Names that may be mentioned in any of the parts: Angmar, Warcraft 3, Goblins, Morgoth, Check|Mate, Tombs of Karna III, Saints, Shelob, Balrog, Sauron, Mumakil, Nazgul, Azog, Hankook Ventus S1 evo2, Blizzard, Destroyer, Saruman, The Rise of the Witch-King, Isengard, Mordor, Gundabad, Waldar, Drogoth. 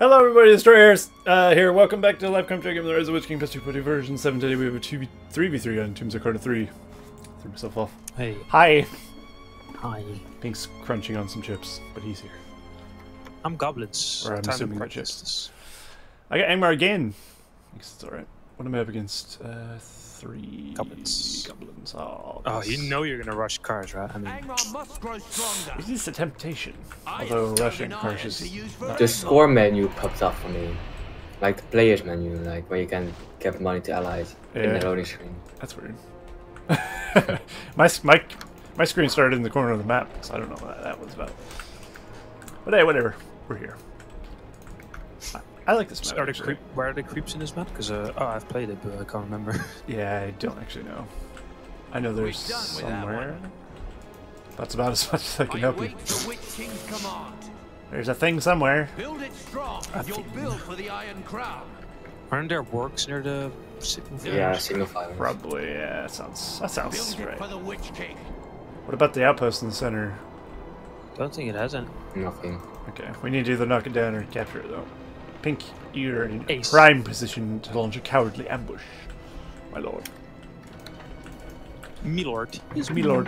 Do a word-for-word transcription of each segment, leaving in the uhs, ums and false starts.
Hello everybody, Destroyers uh, here. Welcome back to the live come check in the Rise of the Witch-King plus two point two version seven. Today we have a two v three v three on Tombs of Karna three. Threw myself off. Hey. Hi. Hi. Pink's crunching on some chips, but he's here. I'm Goblins. Or I'm Time assuming chips. I got Angmar again. I guess it's alright. What am I up against? Uh, three... Goblins. Goblins. Oh, oh, you know you're gonna rush cars, right? I mean... Angmar must grow stronger. This is a temptation. Although rushing cars is... The score menu pops up for me. Like the players menu, like where you can give money to allies yeah. in the loading screen. That's weird. my, my, my screen started in the corner of the map, so I don't know what that was about. But hey, whatever. We're here. I like this map. Are there, creep, where are the creeps in this map? Because uh, oh, I've played it, but I can't remember. Yeah, I don't actually know. I know there's somewhere. That That's about as much as I can I help you. The there's a thing somewhere. Build it strong. You'll build for the Iron Crown. Aren't there works near the signal fires? Yeah, signal fires. Probably. Yeah, that sounds. That sounds build right. For the Witch King. What about the outpost in the center? Don't think it hasn't. Nothing. Okay, we need to either knock it down or capture it though. Pink, you're in a prime position to launch a cowardly ambush, my lord. Me lord. Yes, me lord.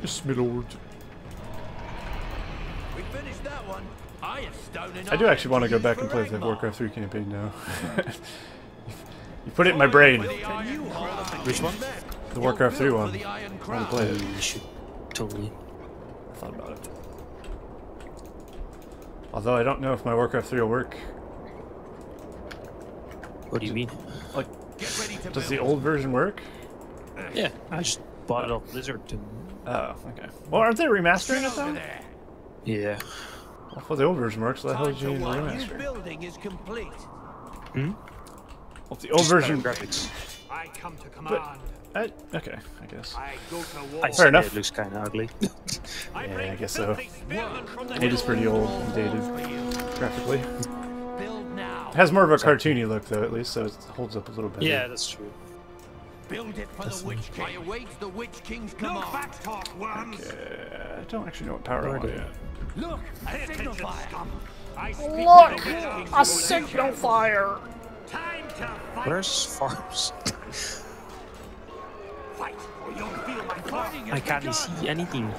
Yes, me lord. We finished that one. I have stone enough. I do actually want to go back and play the Warcraft three campaign now. You put it in my brain. Which one? The Warcraft three one. I want to play it. You should totally. I thought about it. Although I don't know if my Warcraft three will work. What do you mean? Like, Get ready to does build. The old version work? Yeah, I just bought it off Blizzard. And... Oh, okay. Well, aren't they remastering it though? Yeah. Well, the old version works. So the hell did you need to remaster? Building is complete. Hmm. Well, the old just version graphics. I come to command. But, uh, okay, I guess. I go to war. Fair enough. It looks kind of ugly. Yeah, I guess so. It is pretty old and dated graphically. It has more of a cartoony look, though, at least, so it holds up a little better. Yeah, that's true. Build it for that's the Witch King. I await the Witch King's command. No back talk, worms. Okay. I don't actually know what power I want yet. Look, a signal fire. Look, a signal fire. Time to fight. Where's farms? Fight, or you'll feel my fighting. I can't begun. See anything.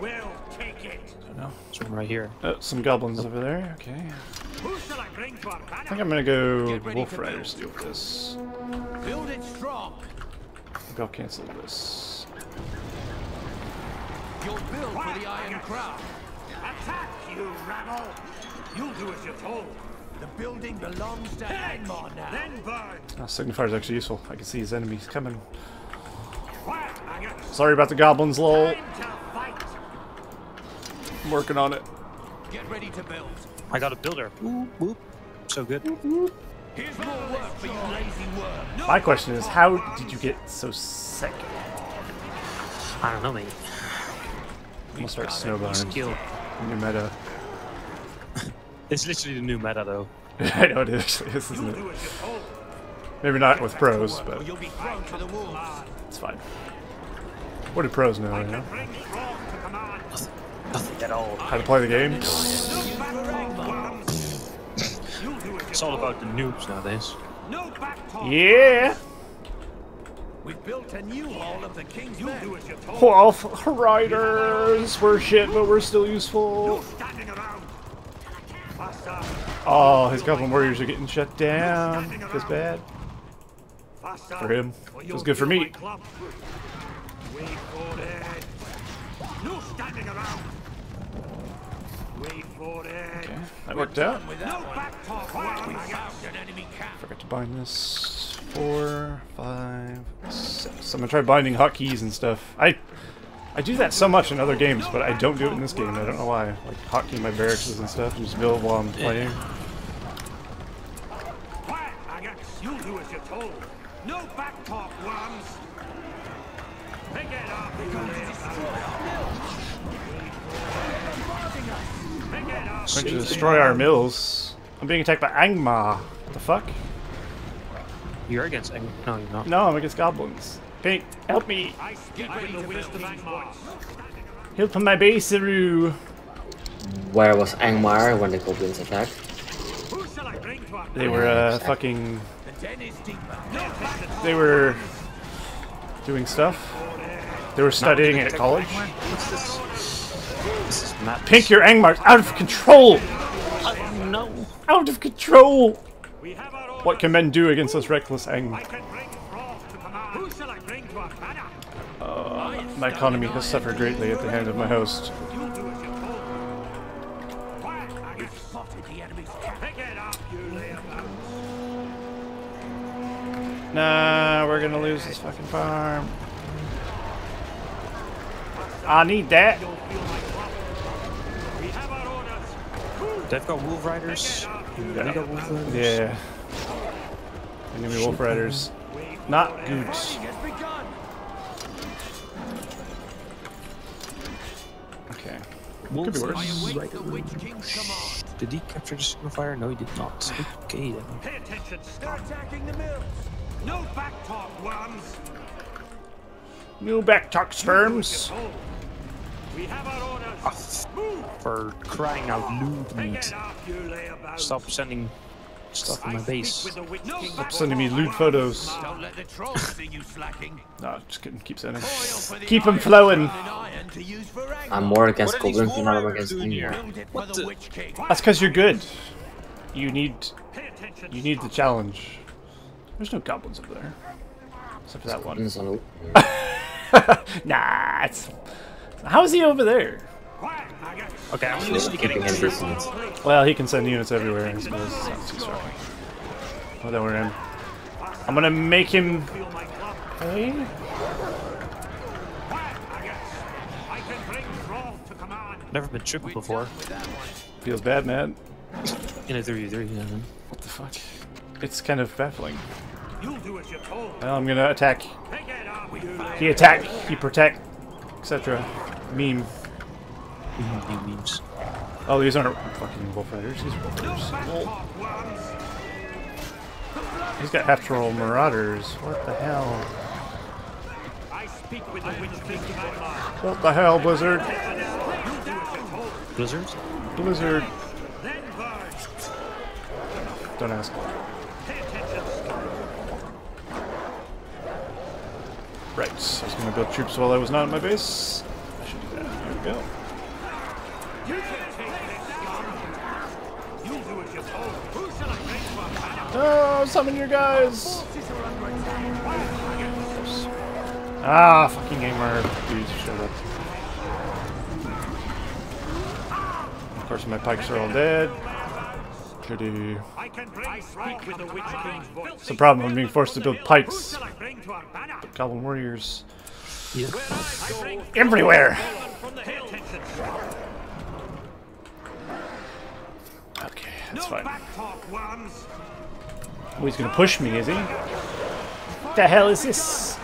We'll take it. I don't know. It's right here. Oh, some goblins oh. over there. Okay. I think I'm gonna go Wolf Riders to deal with this. Build it strong. Maybe I'll cancel this. You'll build for the Iron Crown. Attack, you rabble! You'll do as you're told. The building belongs to Angmar now. Then burn. Oh, Signifier's actually useful. I can see his enemies coming. Sorry about the goblins, lol. I'm working on it. Get ready to build. I got a builder. Ooh, whoop. So good. Here's more work for you lazy worm. My question is, how did you get so sick? I don't know, mate. I'm gonna start snowballing. New meta. It's literally the new meta, though. I know it is, isn't it? Maybe not with pros, but it's fine. What do pros know? You know? Nothing at all. How to play the game? It's all about the noobs nowadays. Yeah. We've built a new hall of the king's men. Wolf Riders were shit, but we're still useful. Oh, his goblin warriors are getting shut down. That's bad. For him. It was good for me. No standing around. Wait for it. Okay, that worked out. Forgot to bind this. Four, five, six. I'm gonna try binding hotkeys and stuff. I I do that so much in other games, but I don't do it in this game. I don't know why. Like hotkey my barracks and stuff and just build while I'm playing. Quiet, I got you do as you're told. No back talk, worms. Pick it up, I'm going to destroy our mills. I'm being attacked by Angmar. What the fuck? You're against Angmar. No, you're not. No, I'm against goblins. Pink, help me! Help my base, Aru! Where was Angmar when the goblins attacked? They were uh, fucking. They were doing stuff. They were studying at college. What's this? This is madness. Pink, your Angmar's out of control. Oh, no, out of control. What can men do against this reckless Angmar? Uh, my economy has suffered greatly at the hand of my host. Nah, we're gonna lose this fucking farm. I need that. They've got wolf riders. Yeah. Got wolf riders. Yeah. Enemy wolf riders. Not good. Okay. Wolf could be worse. Riders. Did he capture the signifier? No, he did not. Okay then. Pay attention. Start attacking the mill. No back talk, worms. No back talk, sperms. We have our orders. Oh, for crying out loud! Stop sending stuff in my base. No Stop sending me lewd photos. Don't let the trolls see you slacking. No, just kidding. Keep sending. Keep them flowing. I'm more against Goblins than I'm against Angmar. What the? That's because you're good. You need, you need the challenge. There's no goblins up there, except for that one. Nah, it's... How is he over there? Okay, I'm literally getting resistance. Well, he can send units everywhere. It's not too strong. Oh, don't worry. I'm gonna make him. Hey? Never been triple before. Feels bad, man. In a three v three, yeah. What the fuck? It's kind of baffling. Well, I'm gonna attack. He attack, he protect, et cetera. Meme. Memes. Oh, these aren't fucking wolf riders. These are wolf riders. He's got half troll marauders. What the hell? What the hell, Blizzard? Blizzard? Blizzard. Don't ask. Right, I was going to build troops while I was not in my base. I should do that. There we go. Oh, summon your guys! Ah, fucking Angmar dudes showed up. Of course, my pikes are all dead. It's the problem of being forced to build pikes. But goblin warriors. Yeah. Everywhere! Okay, that's fine. Oh, he's gonna push me, is he? What the hell is this?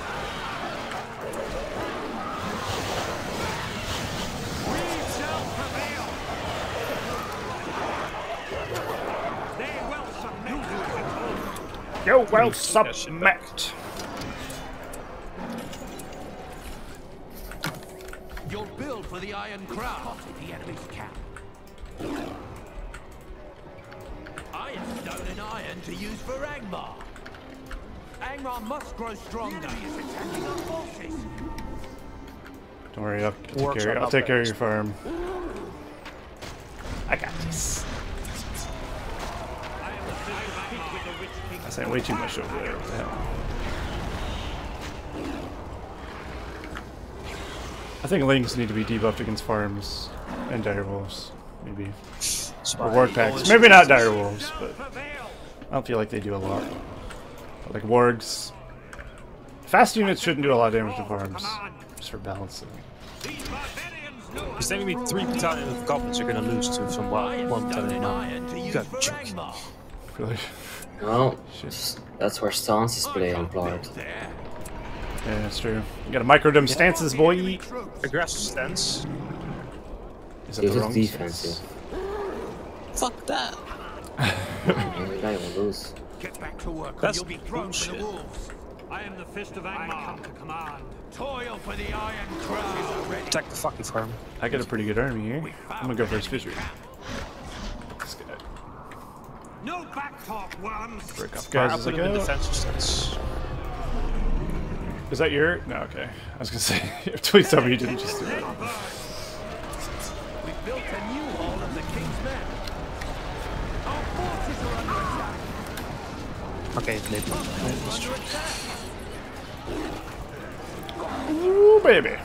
You're well submet. Your build for the Iron Crown. The enemy's cap. Ironstone and iron to use for Angmar. Angmar must grow stronger. He's attacking our forces. Don't worry, I'll take care. I'll take care of your farm. I got this. I saying way too much over there. What the hell? I think links need to be debuffed against farms and direwolves, maybe. Or ward packs. Maybe not direwolves, but I don't feel like they do a lot. But like wargs. Fast units shouldn't do a lot of damage to farms. Just for balancing. He's telling me three battalion of goblins are gonna lose to from one battalion now. Got chunk. Really? No, shit. That's where stance is playing implied. Yeah, that's true. You gotta micro them stances, boy. Aggressive stance. Is it wrong? Defensive. Stance? Fuck that. You're not even lose. Get back to work. That's you'll be thrown to the wolves. I am the fist of Angmar. Command. Toil for the Iron Crown. Attack the fucking farm. I got a pretty good army here. I'm gonna go for his fishery. No back talk, worms. Break up, guys. As I go. Defense is that your? No, okay. I was gonna say, please tell me you didn't just do that. We built a new hall of the king's men. Our forces are under attack. Okay, it's late. Ooh, baby.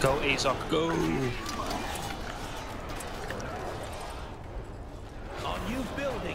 Go, Azog, go! Our new building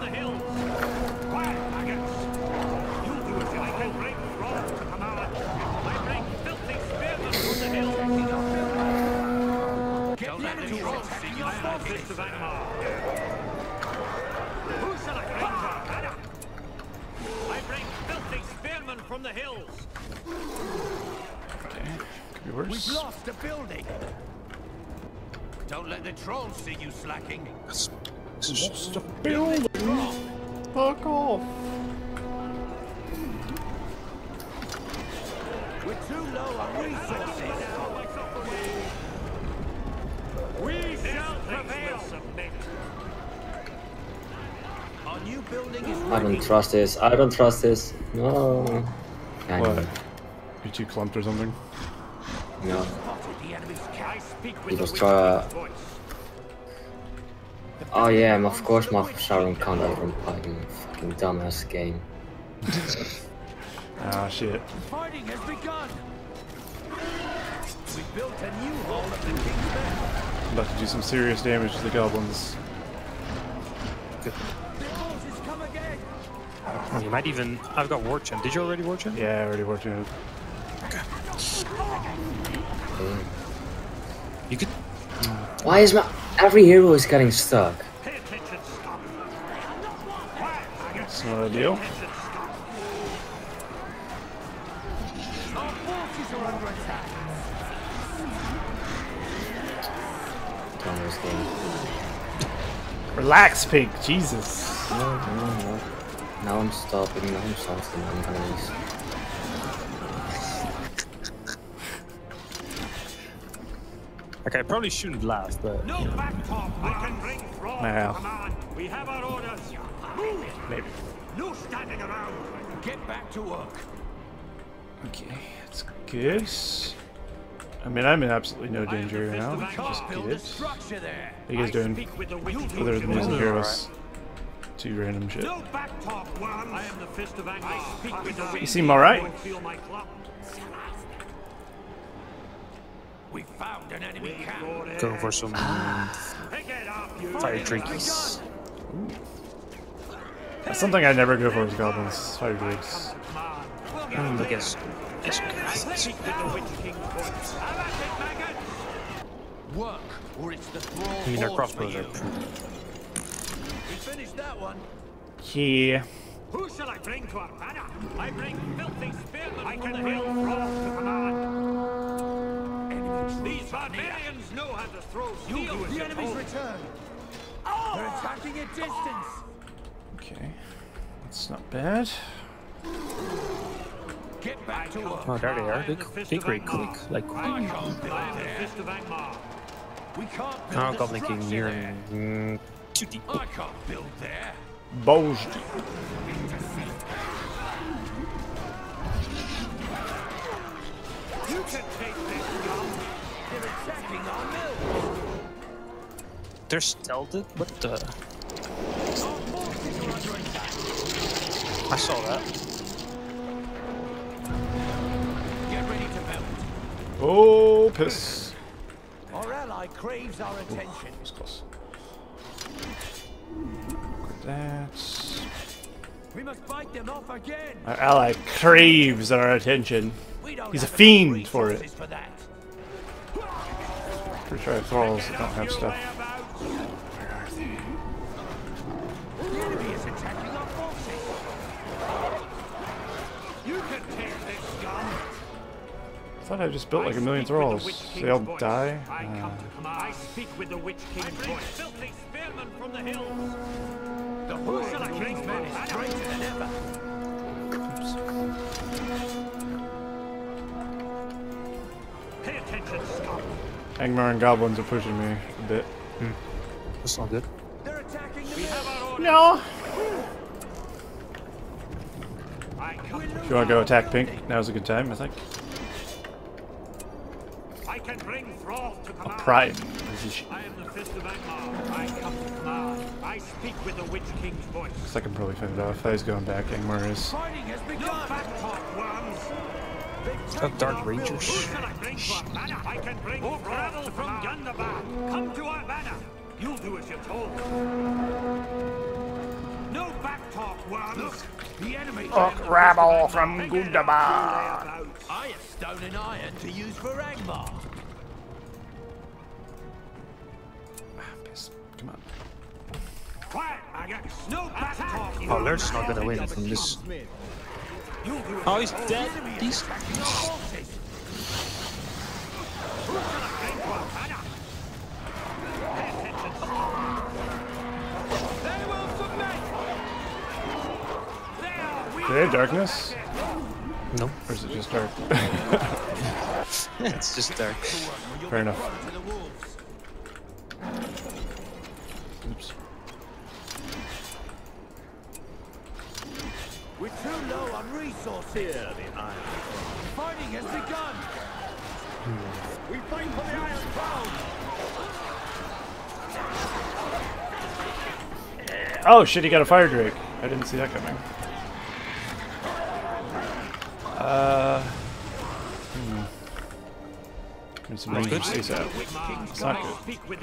the hill. Quiet, maggots. You'll do it. I can bring from from our. I bring filthy spearmen from the hill. Get ready to roll, your forces of Angmar. Who shall I bring from? I bring filthy spearmen from the hills. Okay. Could be worse. We've lost the building. Don't let the trolls see you slacking. It's just a building. Fuck off. We're too low on resources. We shall prevail. Our new building is ready. I don't trust this. I don't trust this. No. What? You too clumped or something? No. It was try. Oh yeah, of course my Saruman can't override in fucking dumbass game. Ah shit. Fighting has begun. We built a new hall of the king's men. About to do some serious damage to the goblins. Oh, you might even. I've got war chant. Did you already war chant? Yeah, I already war chant. Okay. Mm. You could. Mm. Why is my every hero is getting stuck? That's not ideal. Relax, pig. Jesus. No, no, no. Now I'm stopping, now I'm stopping, I'm gonna lose. Okay, I probably shouldn't laugh, but... No yeah. Back talk, I can bring fraud no. From command. We have our orders. Move! Maybe. No standing around. Get back to work. Okay, that's good. I mean, I'm in absolutely no danger right now. Just good. What are you guys doing? Other than using heroes. Two random shit. No back talk, worms. I am the fist of Angmar. I speak with the wind. You seem alright. We found an enemy camp. Go for some fire drinks. That's something I never go for with goblins. Fire drinks. Mm, I guess. Work, or it's the thrall. I mean, our crossbows are pretty. Finish that one. Yeah. Who shall I bring to our banner? I bring filthy spearmen. I can hail frogs to command. These barbarians know how to throw steel. The enemy's return. Oh! They're attacking at distance. Okay, that's not bad. Get back to work. Oh, there they are. They're very quick, like quick. Oh, Goblin King near him. I can't build there. Bold. You can take this gun. They're attacking our mill. They're stealthed? What the? I saw that. Get ready to melt. Oh, piss. Our ally craves our attention. It's close. That's... We must fight them off again. Our ally craves our attention. He's a fiend for it. For that. Pretty sure I have thralls that don't have stuff. Where are they? The enemy is attacking our forces. You can take this gun. I thought I just built like a million thralls. They all die. I come to command. I speak with the Witch King's voice. I bring filthy spearmen from the hills. The horse of the king's men is greater than ever. Pay attention, Scott. Angmar and goblins are pushing me a bit. Hmm. That's not good. They're attacking the... We have our orders. No! If you want to go attack Pink, now's a good time, I think. I can bring Throth to command. Oh, pride. I am the fist of Angmar. I come to command. I speak with the Witch King's voice. Looks like I can probably fend it off. I was going back. Angmar is. Fighting has begun. Back talk, worms. A Dark Ranger. I can bring more travel from Gundabad. Come to our banner. You'll do as you're told. No back talk, worms. Look, the enemy. Look, rabble from Gundabad. I have stone and iron to use for Angmar. Come on. Quiet, maggots. No back talk. Oh, Lurch's not gonna win from this. Oh, he's dead. He's... Do they have darkness? No. Or is it just dark? It's just dark. Fair enough. Oops. We're too low on resources here, the Iron. Fighting has begun! Hmm. We fight for the Iron Crown! Oh shit, he got a fire drake. I didn't see that coming. Uh... Hmm. Need some range ASAP. It's not good.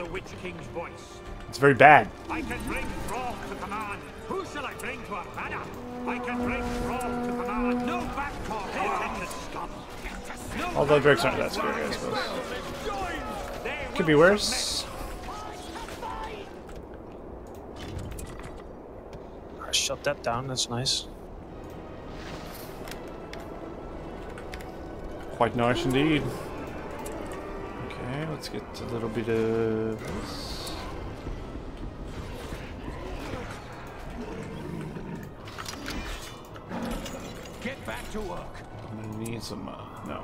It's very bad. I can bring Throth to command. Who shall I bring to our banner? I can bring Throth to command. No back talk. No. Although drakes aren't that scary, I suppose. Could be worse. Shut that down. That's nice. Quite nice indeed. Okay, let's get a little bit of this. To work. I'm gonna need some. Uh, no.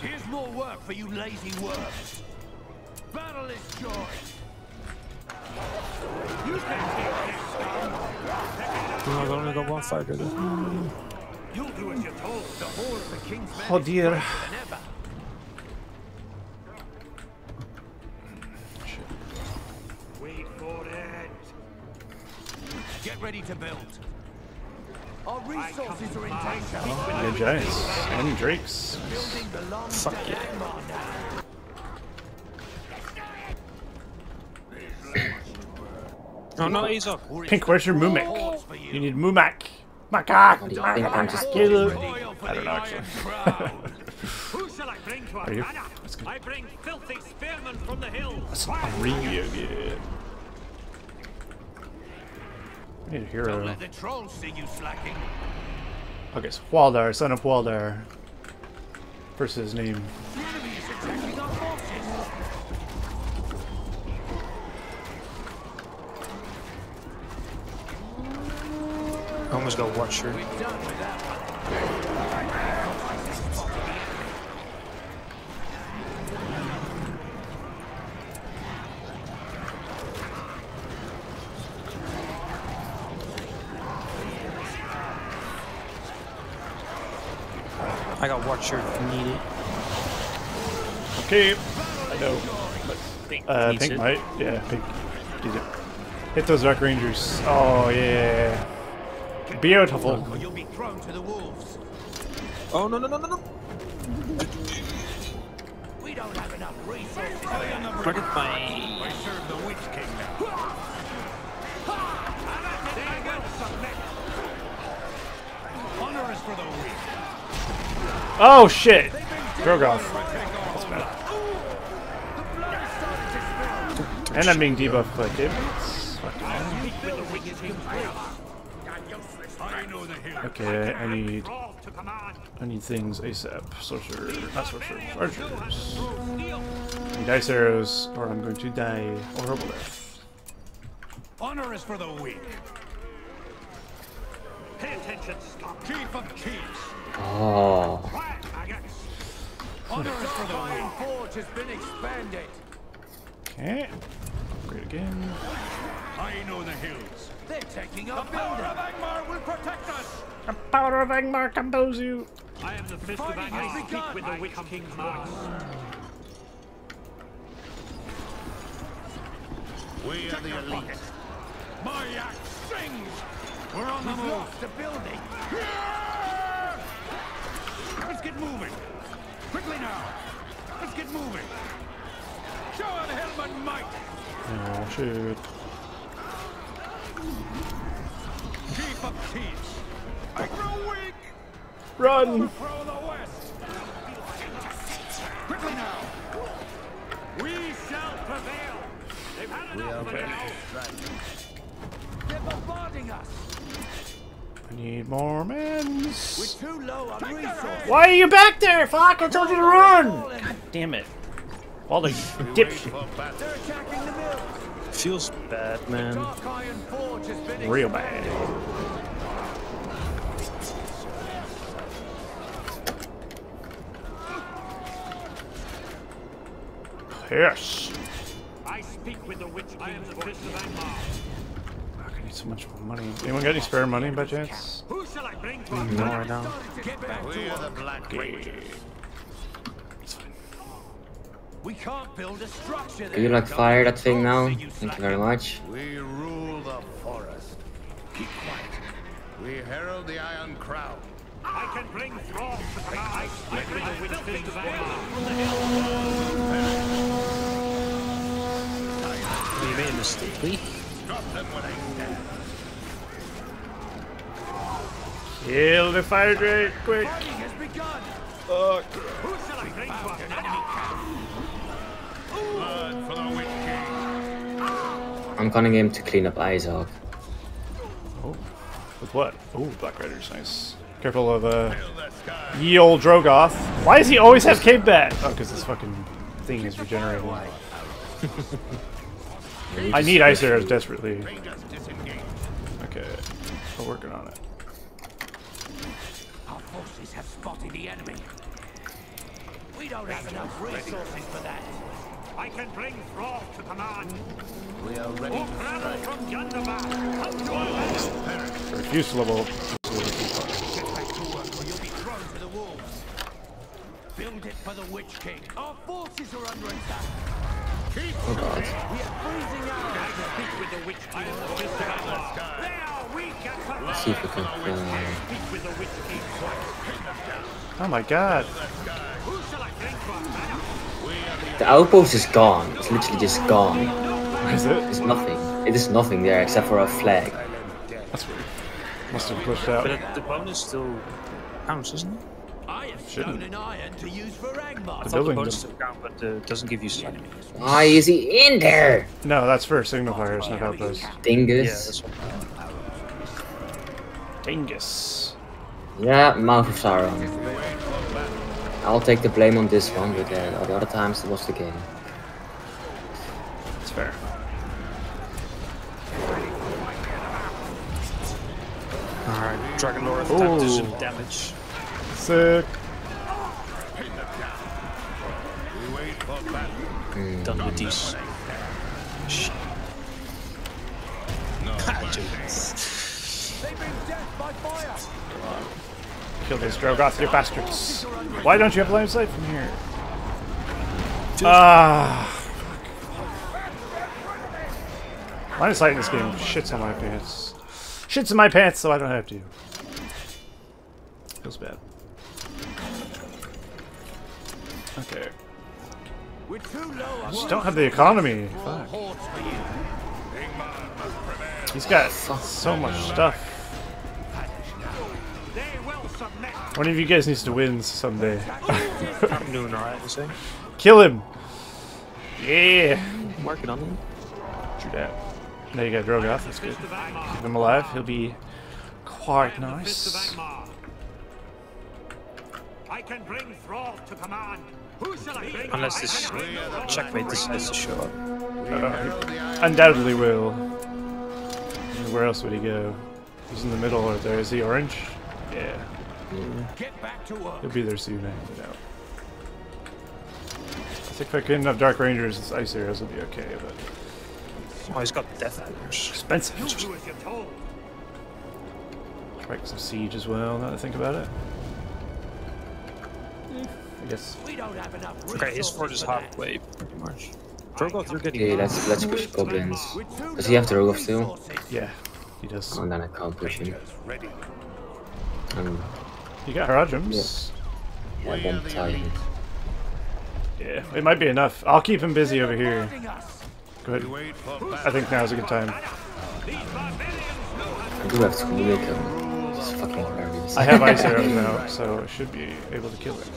Here's more work for you, lazy worms. Battle is joined. You can only got one fighter there. You'll do as you're told. The whole of the king's men. Oh dear. Shit. Wait for it. Get ready to build. Our resources are in danger. Oh, yeah, giants and drakes. Fuck yeah. Oh no, he's up. Pink, where's your Mumak? You need Mumak. Macaque. Do I don't know actually. Are you? I bring filthy spearmen from the hills. That's real good. I need a hero. Don't let the trolls see you slacking. Okay, so Waldar, son of Waldar. First his name. The enemy is attacking our forces. I almost got Watcher. We're done with that one. I got Watcher if you need it. Okay, I know. But Pink, uh, Pink it. might. Yeah, Pink. It. Hit those Dark Rangers. Oh, yeah. Beautiful. You'll be thrown to the wolves. Oh, no, no, no, no, no. We don't have enough resources. Look at my... I serve the Witch King now. Honor is for the weak. Oh shit! Drogoth. That's bad. And I'm being debuffed by David's. Okay, I need I need things ASAP. Sorcerer, not sorcerer, archers. I need ice arrows, or I'm going to die a horrible death. Honor is for the weak. Pay attention, stop. Chief of chiefs. Oh. Honor is for the weak. Forge has been expanded. Okay. Upgrade again. I know the hills. They're taking up. The power of Angmar will protect us. The power of Angmar compels you. I am the fist of Angmar. I speak with the Witch King's voice. We are the elite. My axe sings. We're on the move. We've lost the building. Let's get moving. Quickly now. Let's get moving. Show on helm and might. Oh shoot. Chief of Chiefs. I grow weak. Run. Throw the west. Quickly now. We shall prevail. They've had enough of it. They're bombarding us. I need more men. We're too low on resources. Why are you back there? Fuck! I told you to run. God damn it. All the dipshit. They're attacking the mill. Feels bad, man. Real bad. Yes. I speak with the witch. I am the fist of Angmar. I need so much money. Anyone got any spare money by chance? Who shall I bring to no, right now. Get back we are the Black Rangers. We can't build a structure. Can you like fire that thing now? Thank you very much. We rule the forest. Keep quiet. We herald the Iron Crown. I can bring thrones to the I can bring the things I am. You made a mistake. Please. Stop them when I can. Kill the fire drake quick. Fuck. Who shall I bring to an enemy camp? I'm calling him to clean up Isengard. Oh, with what? Oh, Black Rider's nice. Careful of uh, ye old Drogoth. Why does he always have cape bat? Oh, because this fucking thing is regenerating. I need ice arrows desperately. Okay, we're working on it. Our forces have spotted the enemy. We don't have enough resources for that. I can bring Thrall to command. We are ready to travel from Gundabad. Come to our land. Refuse level. Get back to work or you'll be thrown to the wolves. Build it for the Witch King. Our forces are under attack. Keep oh God. We are freezing out. I speak with the Witch King. Now we can speak with the Witch King. Oh my God. Who shall I bring to our land? The outpost is gone. It's literally just gone. Is it? It's nothing. It is nothing there except for a flag. That's weird. Must have pushed out. But the bone is still counts, isn't it? I have shown an iron to use for Angmar. The building is still down, but uh, doesn't give you sight. Why is he in there? No, that's for signifiers, not outpost. Dingus. Yeah, Dingus. Yeah, Mouth of Sauron. I'll take the blame on this one, but uh, all the other times it was the game. It's fair. Alright, Dragon Lord attack does some damage. Sick. Mm. Done with these. Shit. They've been death by fire! Kill these Drogoth, you bastards. Why don't you have line of sight from here? Ah! Uh, line of sight in this game shits on my pants. Shits in my pants so I don't have to. Feels bad. Okay. I just don't have the economy. Fuck. He's got so much stuff. One of you guys needs to win someday. I'm doing alright, you say? Kill him! Yeah! I'm working on him. True that. There you go, Drogoth. That's good. Keep him alive. He'll be quite nice. I can bring Thrall to command. Unless this checkmate decides to show up. Uh, undoubtedly will. Where else would he go? He's in the middle right there. Is he orange? Yeah. yeah. He'll be there soon, I have no doubt. I think if I couldn't have Dark Rangers, this Ice Heroes will be okay, but... Oh, he's got Death Eaters. Expensive. Strike some Siege as well, now that I think about it. I guess. We don't have enough. Okay, his fort is halfway, pretty much. Drogoth, you're getting... Okay, let's, let's push Goblins. Does he have Drogoth too? Yeah, he does. And then I can't push him. Um, you got Harajums. Yeah, yeah one time. Yeah, it might be enough. I'll keep him busy over here. Good. I think now's a good time. I do have to make him. It's fucking hilarious. I have ice arrows now, so I should be able to kill him.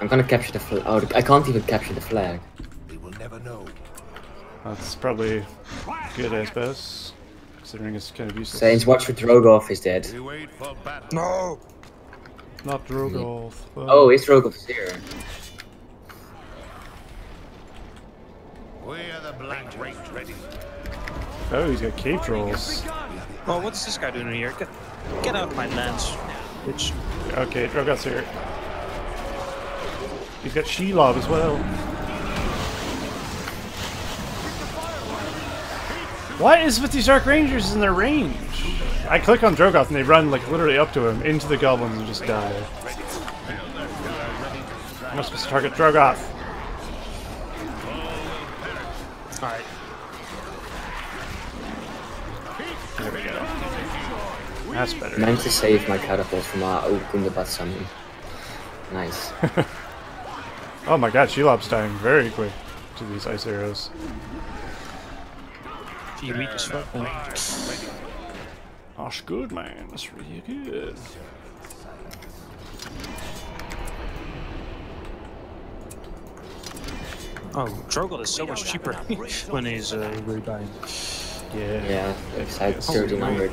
I'm gonna capture the flag. Oh, I can't even capture the flag. They will never know. That's probably good, I suppose. Considering it's kind of useless. Saints, watch for Drogoth is dead. No! Not Drogoth. But... Oh, it's Drogoth's here. We are the Black Rangers ready. Oh, he's got cave trolls. Oh, what's this guy doing here? Get, get out of my lance, bitch. Okay, Drogoth's here. He's got Shelob as well. What is with these Dark Rangers in their range? I click on Drogoth and they run like literally up to him, into the goblins and just die. I'm not supposed to target Drogoth. Alright. There we go. That's better. Meant to save my catapult from our old Gundabad summon. Nice. Oh my god, Shelob's dying very quick to these ice arrows. Do you meet this weapon? Gosh, good man, that's really good. Oh, Drogoth is so much cheaper when he's uh, redying. Yeah, yeah, it's like thirteen hundred.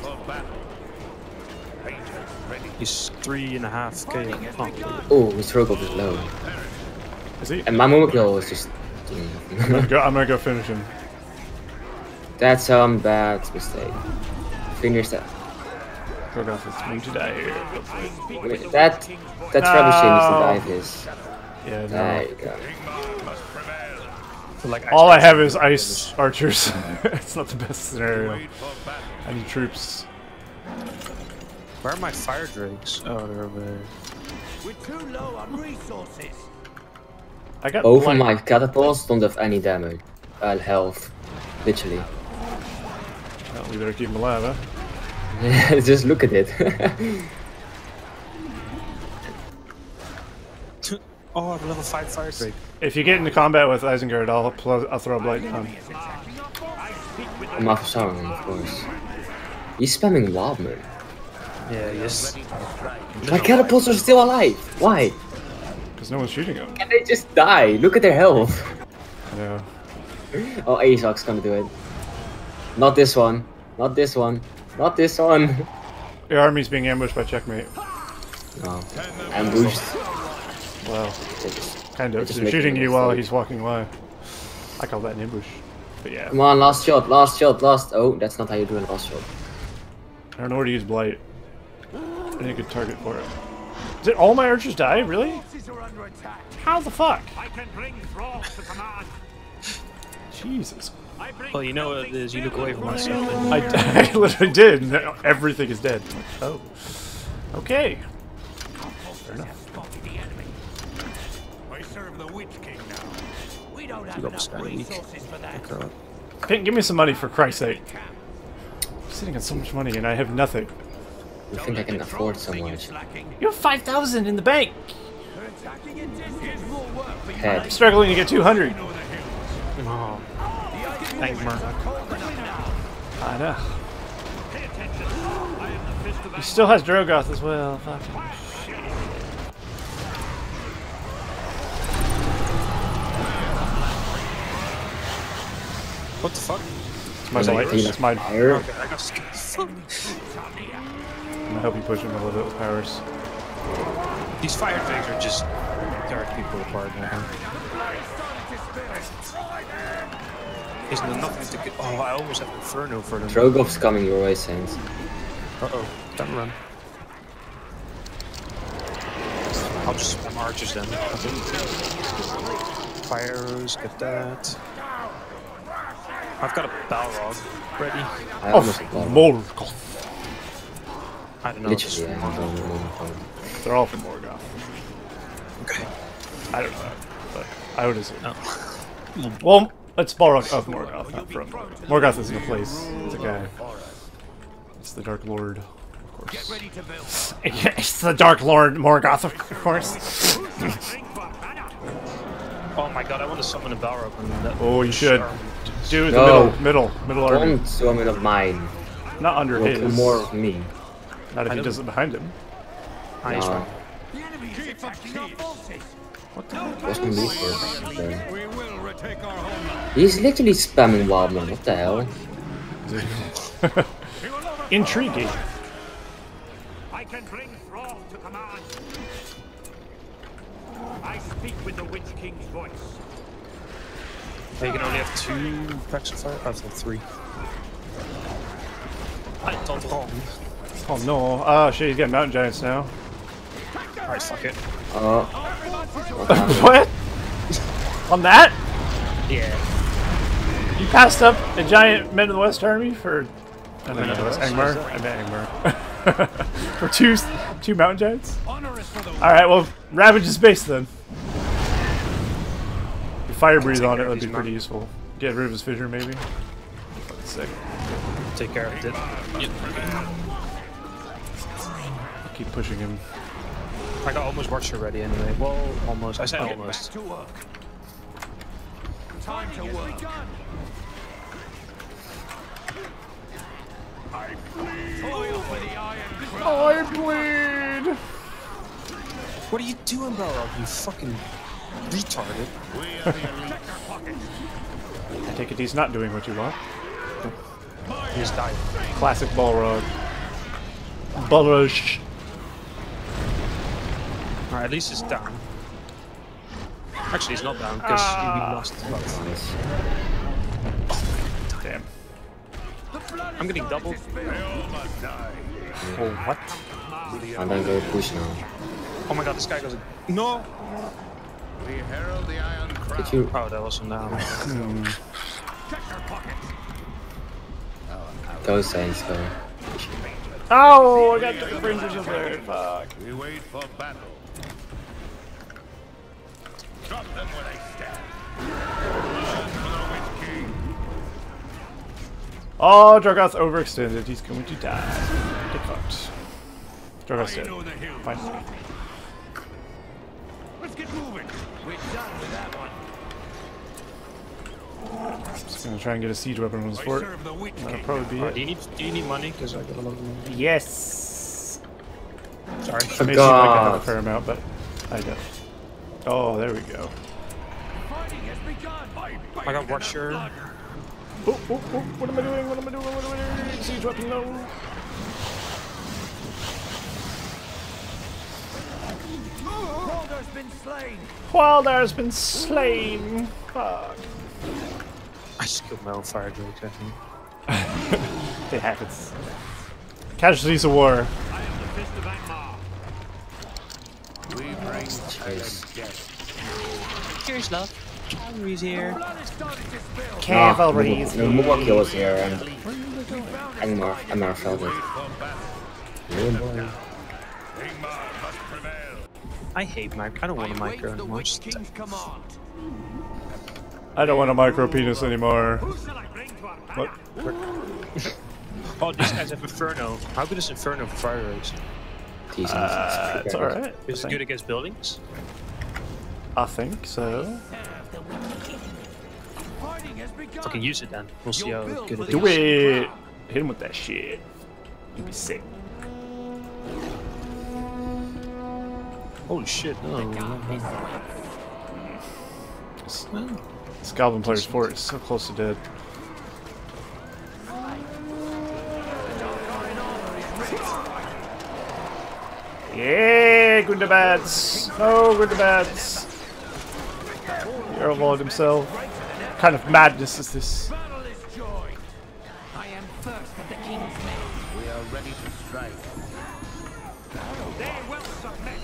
He's three and a half k. Oh, oh his Drogoth is low. Is he? And my Mumakil is just. I'm, gonna go, I'm gonna go finish him. That's some um, bad mistake. Fingers that. Drogoth is going to die here. Wait, that that's no. Rubbish thing is the dive is. Yeah, no. There you go. So like all I have is ice archers. It's not the best scenario. I need troops. Where are my fire drakes? Oh, they're over there. We're too low on resources. I got both of my catapults don't have any damage. Uh, health. Literally. Well, we better keep him alive, huh? Yeah, just look at it. Oh, the level five fire break. If you get into combat with Isengard, I'll, I'll throw a blight on. I'm off Saruman, of course. He's spamming lob, man. Yeah, yes. My catapults are still alive! Why? Because no one's shooting them. And they just die! Look at their health! Yeah. Oh, Azog's gonna do it. Not this one. Not this one. Not this one. Your army's being ambushed by checkmate. Oh. Ambushed. Well, just, kind of. They're shooting you while he's walking away. I call that an ambush. But yeah. Come on, last shot, last shot, last. Oh, that's not how you do a last shot. I don't know where to use blight. I need a good target for it. Did all my archers die? Really? How the fuck? I can bring Thrall to command. Jesus. Well, you know what it is, you look away from myself. I, I literally did, and everything is dead. Oh. Okay. Fair enough. I serve the Witch-King now. We don't have enough resources for that. Pink, give me some money for Christ's sake. I'm sitting on so much money and I have nothing. You think I can afford so much? You have five thousand in the bank! Head. I'm struggling to get two hundred. Oh. Angmar. I know. He still has Drogoth as well. Fuck. What the fuck? It's my light. It's my fire. Okay, I got scared. I'm gonna help you push him a little bit with powers. These fire things are just tearing people apart now. Isn't there nothing to get? Oh, I always have Inferno for them. Drogoth's coming your way, Saints. Uh oh, don't run. I'll just spam archers then. Fire arrows, get that. I've got a Balrog ready. I oh, Morgoth. I don't know. Literally, yeah, I don't know. They're all from Morgoth. Okay. I don't know, but I would assume. Oh. Well, it's Balrog of Morgoth, not from Morgoth. Morgoth isn't a place, it's a guy. It's the Dark Lord, of course. Get ready to build. It's the Dark Lord Morgoth, of course. Oh my god, I want to summon a Balrog. Oh, you should. Do no. the middle, middle, middle army. Don't summon of mine. Not under well, his. More of me. Not if I he does it behind him. I no. Right. What the hell? He's literally spamming Waldar, what the hell? Intriguing. I can bring Thrall to command. I speak with the Witch King's voice. You can only have two packs of fire? I've got three. I don't know. Oh no. Oh shit, he's got mountain giants now. Alright, fuck it. Uh, what? On that? Yeah. You passed up a giant Men of the West army for. I mean, Angmar. I meant Angmar. For two, two mountain giants? Alright, well, ravage his base then. If fire breathe on it, would be pretty useful. Get rid of his fissure, maybe? Fucking sick. Take care of it. Yep. Keep pushing him. I got almost Watcher ready anyway. Well, almost. I said almost. Back to work. Time to work. I bleed. I bleed. What are you doing, Balrog? You fucking retarded. I take it he's not doing what you want. He's dying. Classic Balrog. Balrog. Alright, at least it's down. Actually, it's not down because ah. we lost the blood. Damn. I'm getting doubled. Oh, what? I'm gonna go push now. Oh my god, this guy goes. No! Did you? Oh, that wasn't down. Go, Saints, go. Oh, I got the fringes over there. Fuck. We wait for battle. Drop them when I stand. Oh, Drogoth overextended. He's going to die. Get fucked. Drogoth's dead. Fine. Let's get moving. We're done with that one. I'm just going to try and get a siege weapon on his fort. That'll probably be right. it. Do you need, do you need money? Because I got a lot of money. Yes. Sorry. I may seem like I have a fair amount, but I don't. Oh, there we go. I got Watcher. Oh, oh, oh, what am I doing? What am I doing? What am I doing? Siege weapon low. Waldar's been slain. Waldar's been slain. Fuck. I just killed my own fire drake, I think. It happens. Casualties of war. I am the fist of Angmar. We bring cheers. Cheers, love. Cavalry's here. Cavalry's here. No, Mumakil is here and Angmar, Angmar fell dead. I hate micro. I don't want a micro anymore. I don't want a micro penis anymore. What? Oh, this guy's have Inferno. How good is Inferno for fire raids? Uh, it's alright. Is it good against buildings? I think so. Fucking use it then. We'll see how good it is. Do it! Hit him with that shit. You'll be sick. Holy shit, no. This goblin player's fort is so close to dead. Yeah, Gundabads! Oh, Gundabads! The Overlord himself. What kind of madness is this? I am first of the king's men. We are ready to strike. They will submit.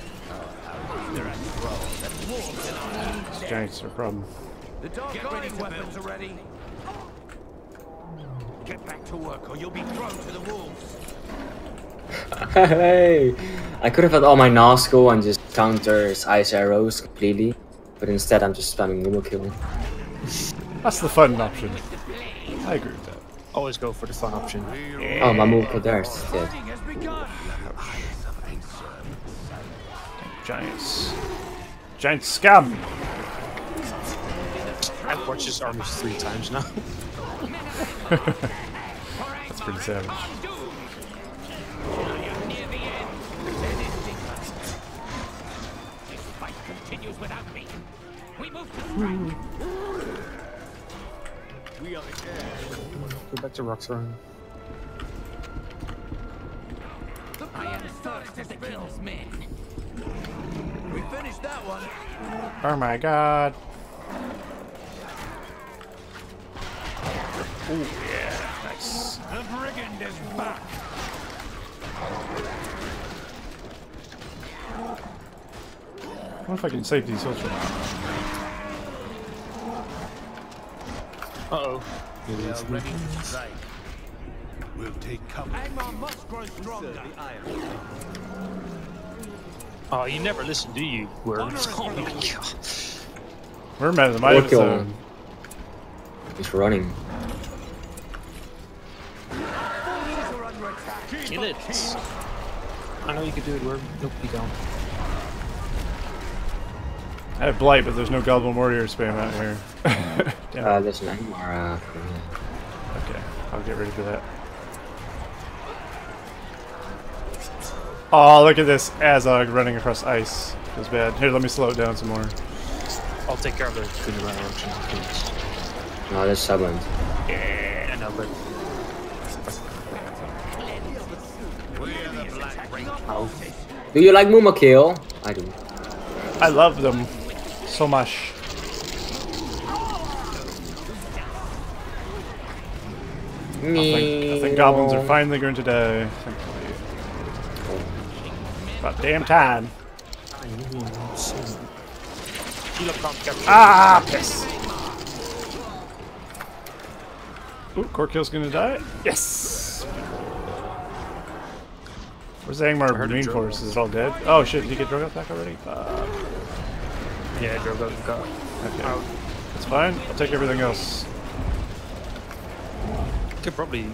These giants are a problem. The Drogoth weapons are ready. Get back to work, or you'll be thrown to the wolves. Hey, I could have had all my Nazgul and just counters ice arrows completely, but instead I'm just spamming Mumakil. That's the fun option. I agree with that. Always go for the fun option. Yeah. Oh, my Mumakil there is dead. Giants, giant scum. I've watched this army three times now. That's pretty savage. This fight continues without me. We move to the right. We are the Go back to rock throwing. I am first as the king's men. We finished that one. Oh my god. Oh yeah, nice. The brigand is back. I wonder if I can save these sorts of... Uh-oh. We'll take cover. Angmar must grow stronger. Oh, you never listen, do you? We're... Oh my god. We're mad at my zone. He's running. Kill it! I know you can do it, Worm. Nope, you don't. I have Blight, but there's no Goblin Warrior spam out here. uh, there's an Angmar. Okay, I'll get rid of that. Oh, look at this Azog running across ice. It was bad. Here, let me slow it down some more. I'll take care of the Gundabad option. No, there's Subland. Yeah, and I'll live. Oh. Do you like Mumakil? I do. I love them so much. Me. I think, I think goblins are finally going to die. About damn time. Ah, piss. Ooh, Corkill's gonna die. Yes. Where's Angmar reinforced? Is it all dead? Oh shit, did you get Drogoth back already? Uh, yeah, Drogoth got okay. out. That's fine, I'll take everything else. Could probably... I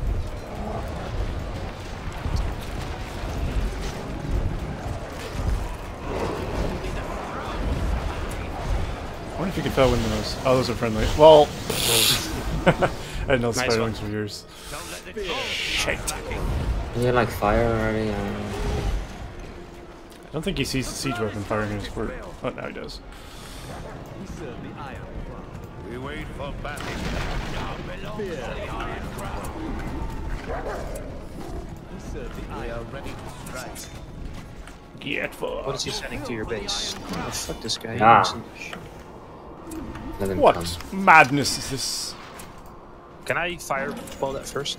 wonder if you can fell win those. Oh, those are friendly. Well... I had no nice spider wings for years. Shit. Is there like fire already? Um... I don't think he sees the siege weapon firing in his port. Oh, now he does. We wait for battle. We are ready to strike. Get for. What is he sending to your base? Oh, fuck this guy. Nah. What come. madness is this? Can I fireball that first?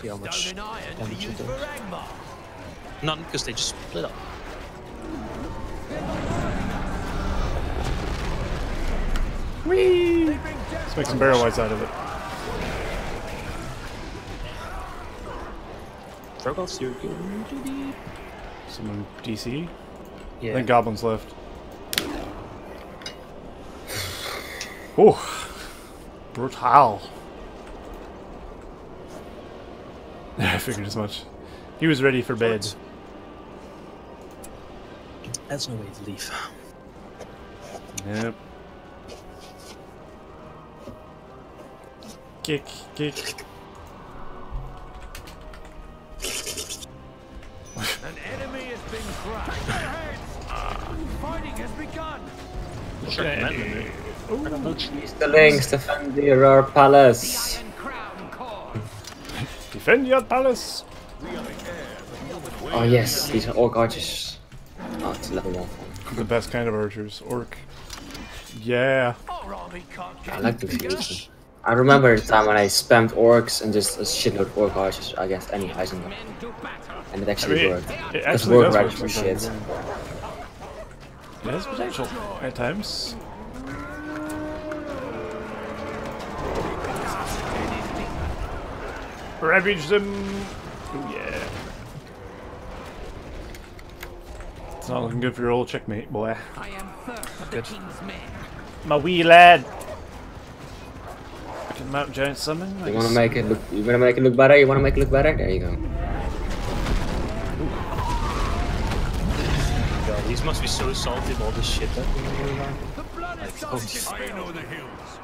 See how much damage it does. None, because they just split up. Whee! Let's make some barrel lights out of it. Drogoth's here. Someone D C? Yeah. I think goblins left. Ooh. Brutal. I figured as much. He was ready for bed. That's no way to leave. Yep. Kick, kick. An enemy has been crushed. Fighting has begun. Look at him. Use the links to defend the Aurora Palace. Defend your palace! We are the heirs of Oh yes, these orc archers. Oh, it's level one. The best kind of archers, orc. Yeah. I like the fusion. I remember the time when I spammed orcs and just a shitload of orc archers against any Isengard. And it actually I mean, worked. It, it actually work does work shit. It has potential at times. Ravage them! Oh yeah. It's not looking good for your old checkmate, boy. I am first for the king's men. My wee lad! Can Mount Giant summon? You wanna make it look you wanna make it look better? You wanna make it look better? There you go. God, these must be so salty with all this shit that the blood is salty. I know the hills.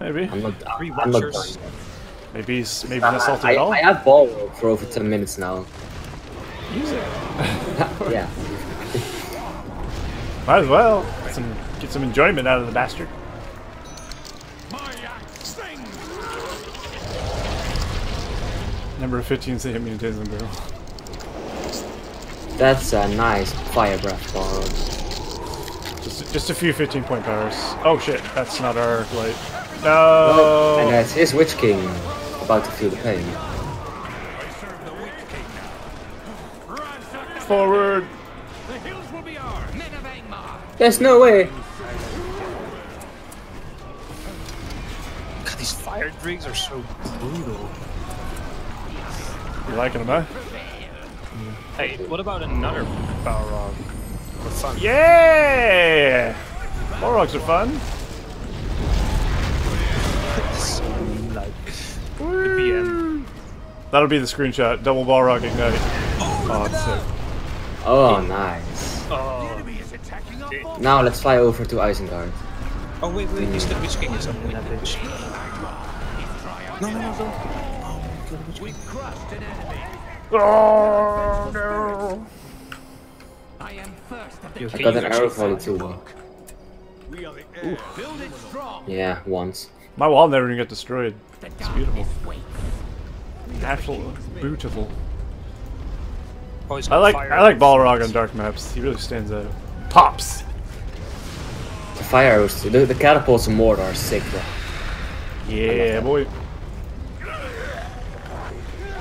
Maybe. I'm not I'm not dying. Maybe he's maybe not salty at all. I have Balrog for over ten minutes now. Use it. Yeah. Might as well. Get some get some enjoyment out of the bastard. Number fifteen to hit me in Dazen Barrel. That's a nice fire breath Balrog. Just just a few fifteen point powers. Oh shit, that's not our light. No. Well, and that's his Witch King about to feel the pain. Forward! The hills will be ours, men of Angmar. There's no way! God, these fire drinks are so brutal. You liking them, eh? Hey, what about another Balrog? Fun. Yeah! Balrogs are fun. B M. That'll be the screenshot. Double Balrog ignite. Oh, sick. Oh, nice. Oh. Now let's fly over to Isengard. Oh wait, wait, is the Witch King or something? No, no, no, no. Oh no! I got an arrow volley too. Well. Yeah, once. My wall never even got destroyed. It's beautiful. Natural, beautiful. I like I like Balrog on dark maps. He really stands out. Pops. The fire arrows, the, the catapults in Mordor are sick though. Yeah, boy.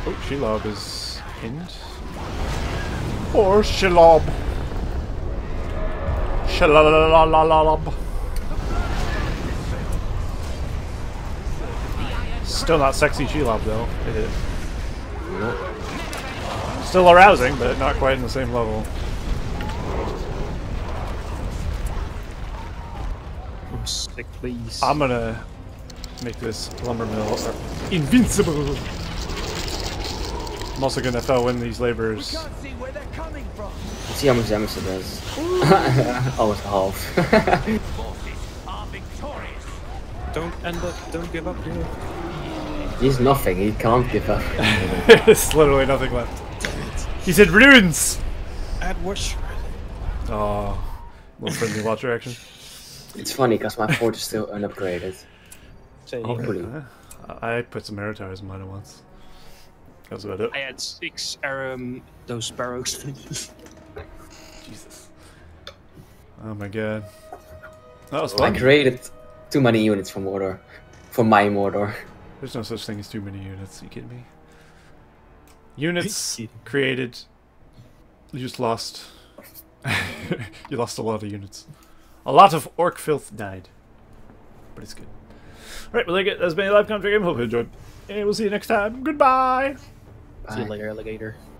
Oh, Shelob is pinned. Or Shelob. Shelob. Still not sexy Shelob though. It is. Nope. Still arousing, but not quite in the same level. I'm sick, please. I'm gonna make this lumber mill invincible. I'm also gonna throw in these laborers. Let's see how much damage it does. Oh, it's half. Don't end up. Don't give up, dude. He's nothing, he can't give up. There's literally nothing left. He said runes! At watch. Oh, little friendly watcher action. It's funny because my fort is still unupgraded. So hopefully. I put some arrow towers in mine once. That was about it. I had six um, those sparrows. Jesus. Oh my god. That was fun. I created too many units for Mordor. For my Mordor. There's no such thing as too many units, are you kidding me? Units created. You just lost. You lost a lot of units. A lot of orc filth died. But it's good. Alright, well, that's been a live commentary game. Hope you enjoyed. And we'll see you next time. Goodbye! Bye. See you later, alligator.